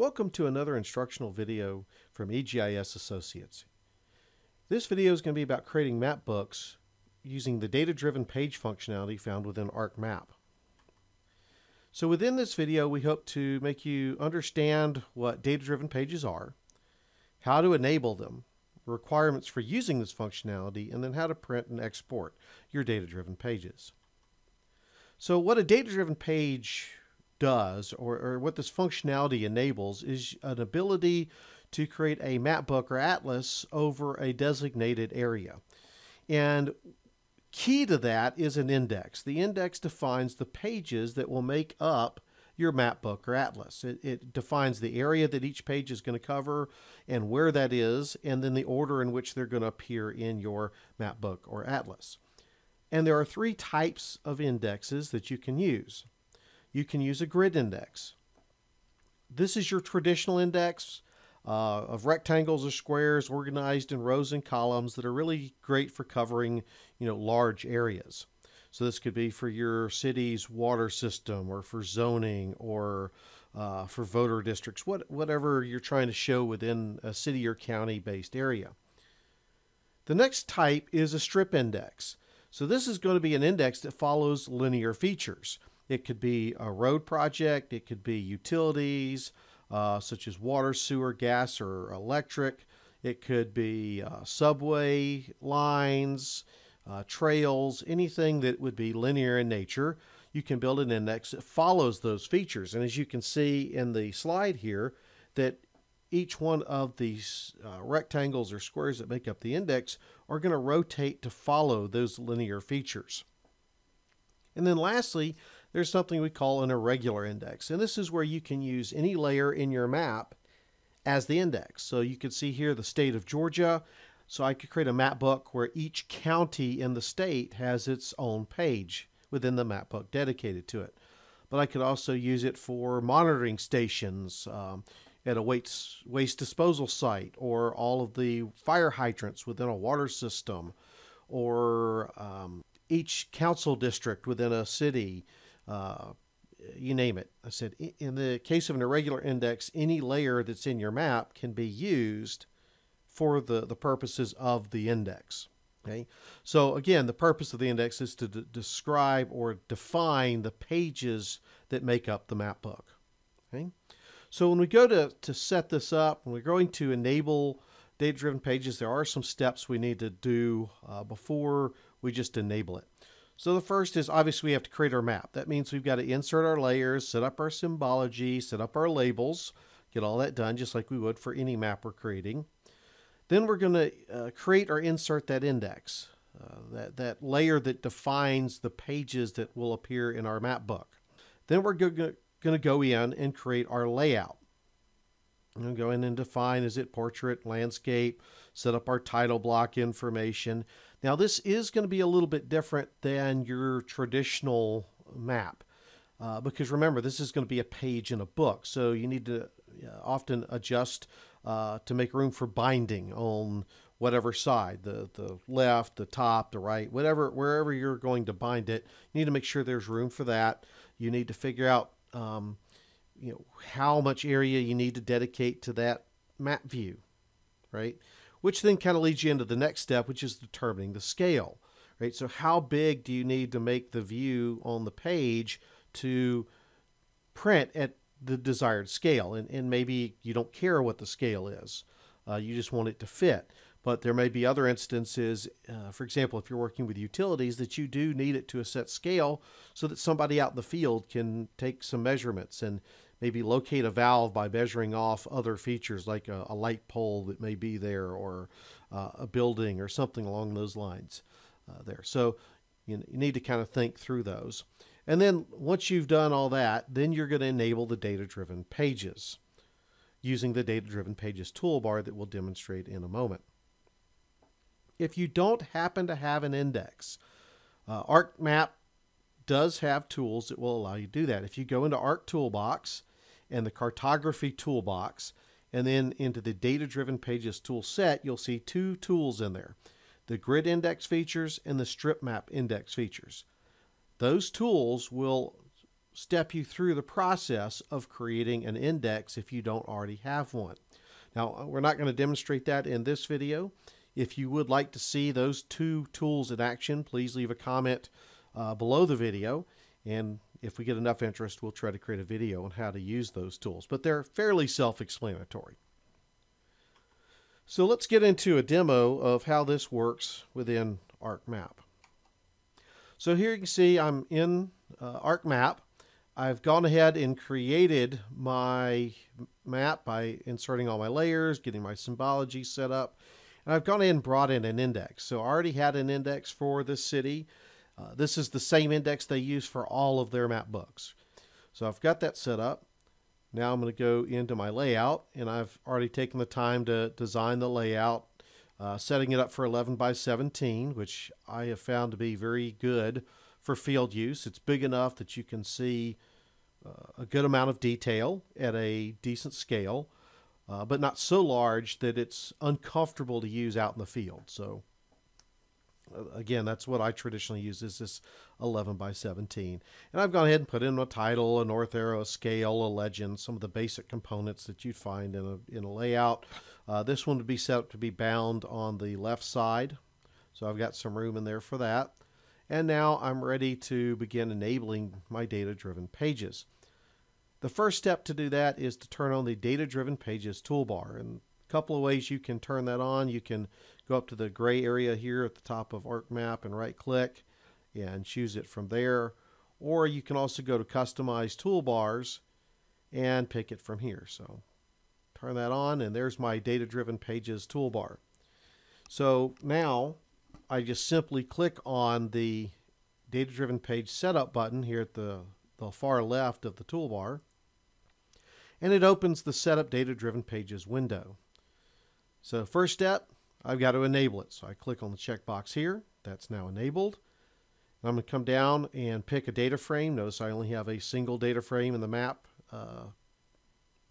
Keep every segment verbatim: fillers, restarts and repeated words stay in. Welcome to another instructional video from E G I S Associates. This video is going to be about creating map books using the data-driven page functionality found within ArcMap. So within this video, we hope to make you understand what data-driven pages are, how to enable them, requirements for using this functionality, and then how to print and export your data-driven pages. So what a data-driven page does, or, or what this functionality enables, is an ability to create a map book or atlas over a designated area. And key to that is an index. The index defines the pages that will make up your map book or atlas. It, it defines the area that each page is going to cover and where that is, and then the order in which they're going to appear in your map book or atlas. And there are three types of indexes that you can use. You can use a grid index. This is your traditional index uh, of rectangles or squares organized in rows and columns that are really great for covering, you know, large areas. So this could be for your city's water system, or for zoning, or uh, for voter districts, what, whatever you're trying to show within a city or county-based area. The next type is a strip index. So this is going to be an index that follows linear features. It could be a road project, it could be utilities, uh, such as water, sewer, gas, or electric. It could be uh, subway lines, uh, trails, anything that would be linear in nature. You can build an index that follows those features. And as you can see in the slide here, that each one of these uh, rectangles or squares that make up the index are going to rotate to follow those linear features. And then lastly, there's something we call an irregular index. And this is where you can use any layer in your map as the index. So you can see here the state of Georgia. So I could create a map book where each county in the state has its own page within the map book dedicated to it. But I could also use it for monitoring stations um, at a waste, waste disposal site, or all of the fire hydrants within a water system, or um, each council district within a city. Uh, you name it. I said, in the case of an irregular index, any layer that's in your map can be used for the, the purposes of the index. Okay. So again, the purpose of the index is to d describe or define the pages that make up the map book. Okay. So when we go to, to set this up, when we're going to enable data-driven pages, there are some steps we need to do uh, before we just enable it. So the first is, obviously, we have to create our map. That means we've got to insert our layers, set up our symbology, set up our labels, get all that done just like we would for any map we're creating. Then we're going to uh, create or insert that index, uh, that, that layer that defines the pages that will appear in our map book. Then we're going to go in and create our layout. I'm going to go in and define, is it portrait, landscape, set up our title block information. Now, this is going to be a little bit different than your traditional map, uh, because remember, this is going to be a page in a book. So you need to often adjust uh, to make room for binding on whatever side, the, the left, the top, the right, whatever, wherever you're going to bind it. You need to make sure there's room for that. You need to figure out um, you know, how much area you need to dedicate to that map view, right? Which then kind of leads you into the next step, which is determining the scale, right? So how big do you need to make the view on the page to print at the desired scale? And, and maybe you don't care what the scale is. Uh, you just want it to fit. But there may be other instances, uh, for example, if you're working with utilities, that you do need it to a set scale so that somebody out in the field can take some measurements and maybe locate a valve by measuring off other features like a, a light pole that may be there, or uh, a building or something along those lines uh, there. So you, you need to kind of think through those. And then once you've done all that, then you're going to enable the data-driven pages using the data-driven pages toolbar that we'll demonstrate in a moment. If you don't happen to have an index, uh, ArcMap does have tools that will allow you to do that. If you go into Arc Toolbox and the Cartography Toolbox, and then into the Data-Driven Pages tool set, you'll see two tools in there, the Grid Index Features and the Strip Map Index Features. Those tools will step you through the process of creating an index if you don't already have one. Now, we're not going to demonstrate that in this video. If you would like to see those two tools in action, please leave a comment uh, below the video. And if we get enough interest, we'll try to create a video on how to use those tools. But they're fairly self-explanatory. So let's get into a demo of how this works within ArcMap. So here you can see I'm in uh, ArcMap. I've gone ahead and created my map by inserting all my layers, getting my symbology set up. And I've gone ahead and brought in an index. So I already had an index for the city. Uh, this is the same index they use for all of their map books. So I've got that set up. Now I'm going to go into my layout, and I've already taken the time to design the layout, uh, setting it up for eleven by seventeen, which I have found to be very good for field use. It's big enough that you can see uh, a good amount of detail at a decent scale, uh, but not so large that it's uncomfortable to use out in the field. So again, that's what I traditionally use, is this eleven by seventeen. And I've gone ahead and put in a title, a north arrow, a scale, a legend, some of the basic components that you'd find in a, in a layout. Uh, this one would be set up to be bound on the left side. So I've got some room in there for that. And now I'm ready to begin enabling my data-driven pages. The first step to do that is to turn on the Data-Driven Pages toolbar. And a couple of ways you can turn that on. You can go up to the gray area here at the top of ArcMap and right-click and choose it from there. Or you can also go to Customize Toolbars and pick it from here. So turn that on, and there's my Data-Driven Pages toolbar. So now I just simply click on the Data-Driven Page Setup button here at the, the far left of the toolbar, and it opens the Setup Data-Driven Pages window. So first step, I've got to enable it. So I click on the checkbox here. That's now enabled. And I'm going to come down and pick a data frame. Notice I only have a single data frame in the map uh,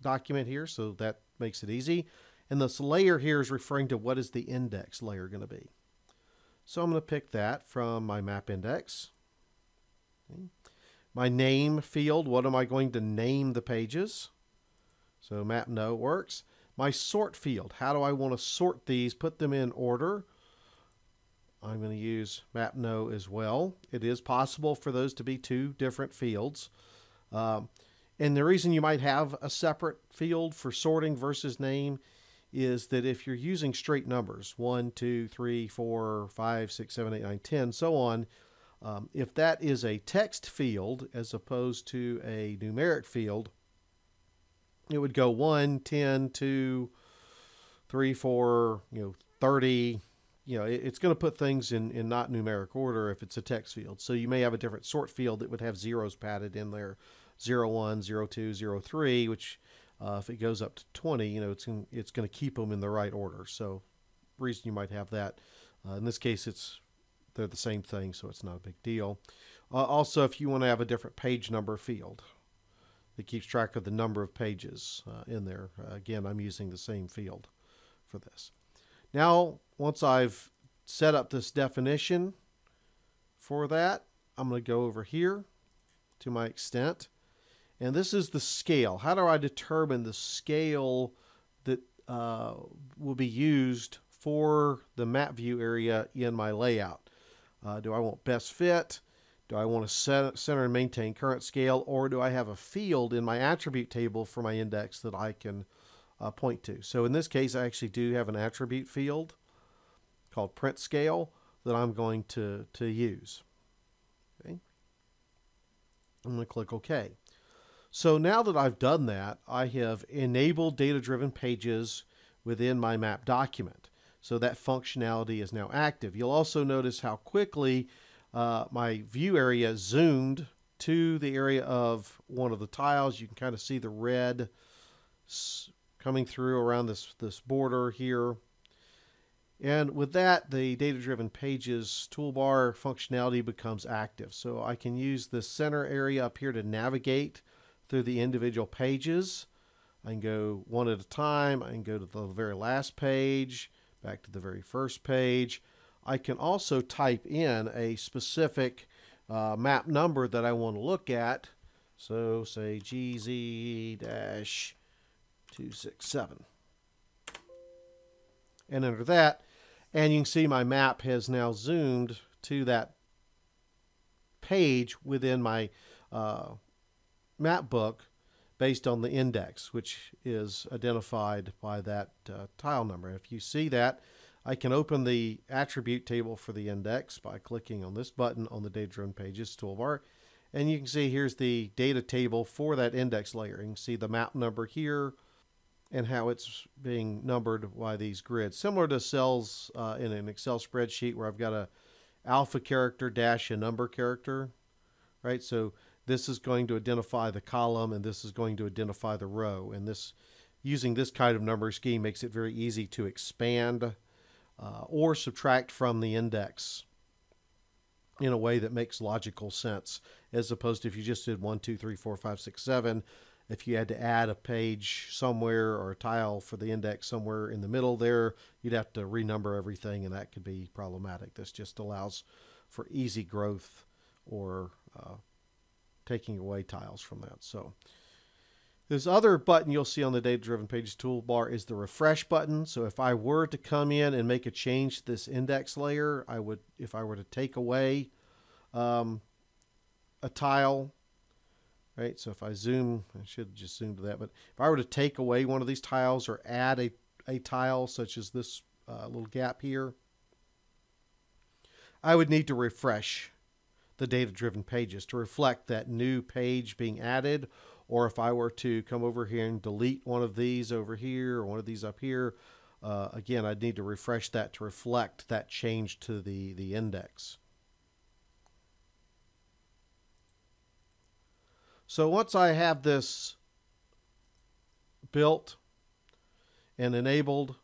document here, so that makes it easy. And this layer here is referring to what is the index layer going to be. So I'm going to pick that from my map index. Okay. My name field, what am I going to name the pages? So map no works. My sort field, how do I want to sort these, put them in order? I'm going to use map no as well. It is possible for those to be two different fields. Um, and the reason you might have a separate field for sorting versus name is that if you're using straight numbers, one, two, three, four, five, six, seven, eight, nine, ten, so on, um, if that is a text field as opposed to a numeric field, it would go one, ten, two, three, four, you know, thirty. You know, it's going to put things in, in not numeric order if it's a text field. So you may have a different sort field that would have zeros padded in there, zero, one, zero, two, zero, three, which uh, if it goes up to twenty, you know, it's, in, it's going to keep them in the right order. So reason you might have that. Uh, in this case, it's they're the same thing, so it's not a big deal. Uh, also, if you want to have a different page number field, it keeps track of the number of pages uh, in there. Uh, again, I'm using the same field for this. Now, once I've set up this definition for that, I'm going to go over here to my extent. And this is the scale. How do I determine the scale that uh, will be used for the map view area in my layout? Uh, do I want best fit? Do I want to set, center and maintain current scale, or do I have a field in my attribute table for my index that I can uh, point to? So in this case, I actually do have an attribute field called print scale that I'm going to, to use. Okay. I'm going to click OK. So now that I've done that, I have enabled data-driven pages within my map document. So that functionality is now active. You'll also notice how quickly Uh, my view area zoomed to the area of one of the tiles. You can kind of see the red coming through around this, this border here. And with that, the Data-Driven Pages toolbar functionality becomes active. So I can use the center area up here to navigate through the individual pages. I can go one at a time. I can go to the very last page, back to the very first page. I can also type in a specific uh, map number that I want to look at So say G Z two sixty-seven and enter that, and you can see my map has now zoomed to that page within my uh, map book based on the index, which is identified by that uh, tile number. If you see that, I can open the attribute table for the index by clicking on this button on the Data-Driven Pages toolbar. And you can see here's the data table for that index layer. You can see the map number here and how it's being numbered by these grids. Similar to cells uh, in an Excel spreadsheet where I've got a alpha character dash a number character, right? So this is going to identify the column and this is going to identify the row. And this, using this kind of number scheme makes it very easy to expand Uh, or subtract from the index in a way that makes logical sense, as opposed to if you just did one, two, three, four, five, six, seven. If you had to add a page somewhere or a tile for the index somewhere in the middle there, you'd have to renumber everything, and that could be problematic. This just allows for easy growth or uh, taking away tiles from that. So this other button you'll see on the Data-Driven Pages toolbar is the refresh button. So if I were to come in and make a change to this index layer, I would, if I were to take away um, a tile, right? So if I zoom, I should just zoom to that, but if I were to take away one of these tiles or add a, a tile such as this uh, little gap here, I would need to refresh the Data-Driven Pages to reflect that new page being added. Or if I were to come over here and delete one of these over here or one of these up here, uh, again, I'd need to refresh that to reflect that change to the, the index. So once I have this built and enabled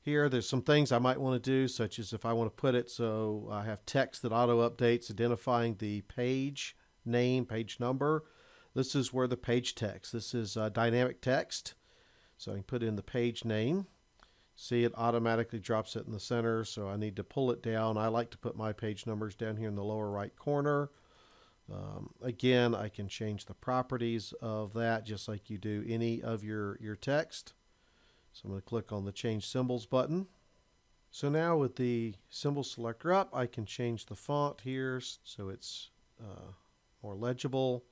here, there's some things I might want to do, such as if I want to put it, so I have text that auto-updates identifying the page name, page number. This is where the page text, this is uh, dynamic text. So I can put in the page name. See, it automatically drops it in the center, so I need to pull it down. I like to put my page numbers down here in the lower right corner. Um, again, I can change the properties of that just like you do any of your, your text. So I'm going to click on the Change Symbols button. So now with the symbol selector up, I can change the font here so it's uh, more legible.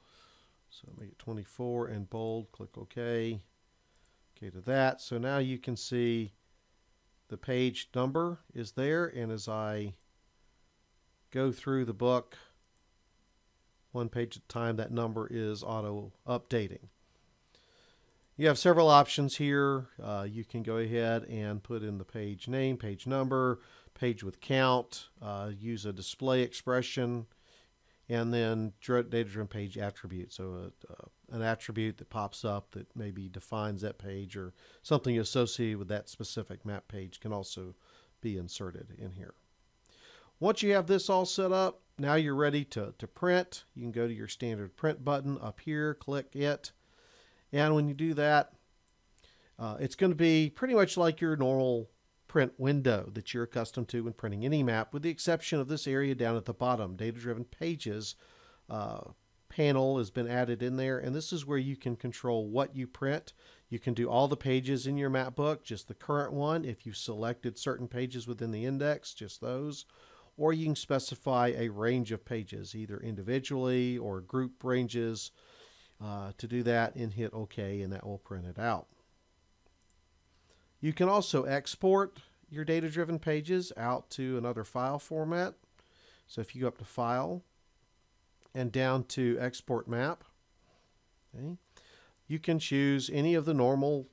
So make it twenty-four and bold, click OK. OK to that. So now you can see the page number is there. And as I go through the book, one page at a time, that number is auto-updating. You have several options here. Uh, you can go ahead and put in the page name, page number, page with count, uh, use a display expression, and then Data-Driven Page attribute, so a, uh, an attribute that pops up that maybe defines that page or something associated with that specific map page can also be inserted in here. Once you have this all set up, now you're ready to, to print. You can go to your standard print button up here, click it, and when you do that, uh, it's going to be pretty much like your normal print window that you're accustomed to when printing any map, with the exception of this area down at the bottom. Data-Driven Pages uh, panel has been added in there, and this is where you can control what you print. You can do all the pages in your map book, just the current one. If you selected certain pages within the index, just those, or you can specify a range of pages, either individually or group ranges uh, to do that, and hit OK, and that will print it out. You can also export your Data-Driven Pages out to another file format. So if you go up to File and down to Export Map, okay, you can choose any of the normal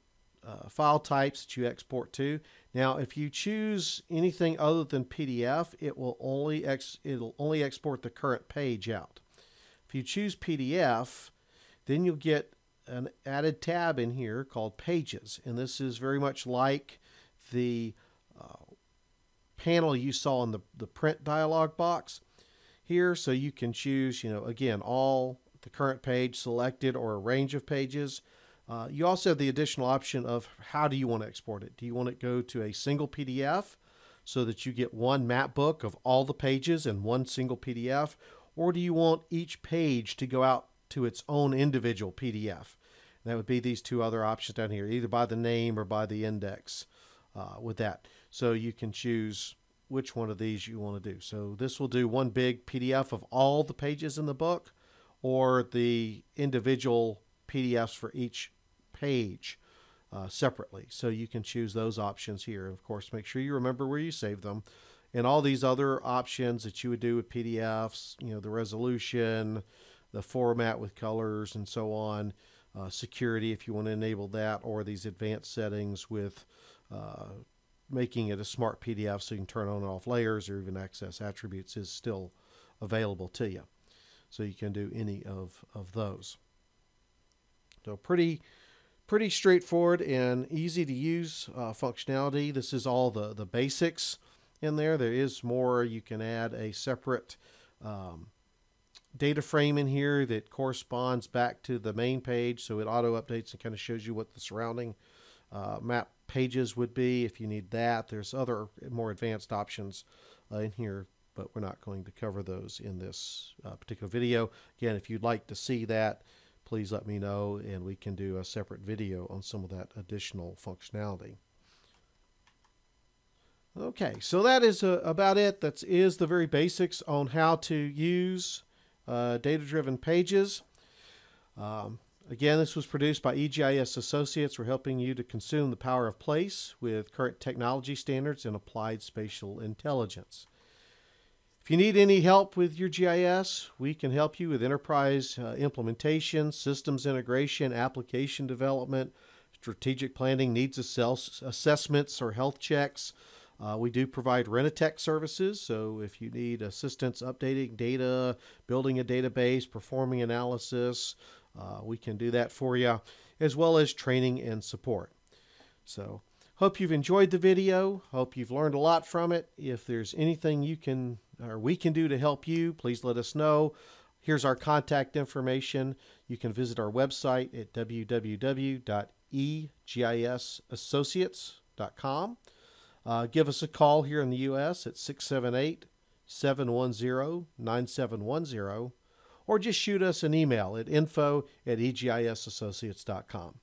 uh, file types that you export to. Now, if you choose anything other than P D F, it will only ex it'll only export the current page out. If you choose P D F, then you'll get an added tab in here called Pages, and this is very much like the uh, panel you saw in the, the print dialog box here. So you can choose, you know, again, all the current page selected or a range of pages. Uh, you also have the additional option of how do you want to export it. Do you want it to go to a single P D F so that you get one map book of all the pages in one single P D F, or do you want each page to go out to its own individual P D F. And that would be these two other options down here, either by the name or by the index uh, with that. So you can choose which one of these you want to do. So this will do one big P D F of all the pages in the book, or the individual P D Fs for each page uh, separately. So you can choose those options here. Of course, make sure you remember where you save them. And all these other options that you would do with P D Fs, you know, the resolution, the format with colors and so on, uh, security if you want to enable that, or these advanced settings with uh, making it a smart P D F so you can turn on and off layers or even access attributes, is still available to you. So you can do any of, of those. So pretty, pretty straightforward and easy to use uh, functionality. This is all the, the basics in there. There is more. You can add a separate um, data frame in here that corresponds back to the main page, so it auto updates and kind of shows you what the surrounding uh, map pages would be if you need that. There's other more advanced options uh, in here, but we're not going to cover those in this uh, particular video. Again, if you'd like to see that, please let me know and we can do a separate video on some of that additional functionality. Okay, so that is uh, about it. That is the very basics on how to use uh, data-driven pages. Um, again, this was produced by E G I S Associates. We're helping you to consume the power of place with current technology standards and applied spatial intelligence. If you need any help with your G I S, we can help you with enterprise uh, implementation, systems integration, application development, strategic planning, needs ass- assessments or health checks. Uh, we do provide rent-a-tech services, so if you need assistance updating data, building a database, performing analysis, uh, we can do that for you, as well as training and support. So, hope you've enjoyed the video. Hope you've learned a lot from it. If there's anything you can or we can do to help you, please let us know. Here's our contact information. You can visit our website at w w w dot e g i s associates dot com. Uh, give us a call here in the U S at six seven eight, seven one zero, nine seven one zero, or just shoot us an email at info at e g i s associates dot com.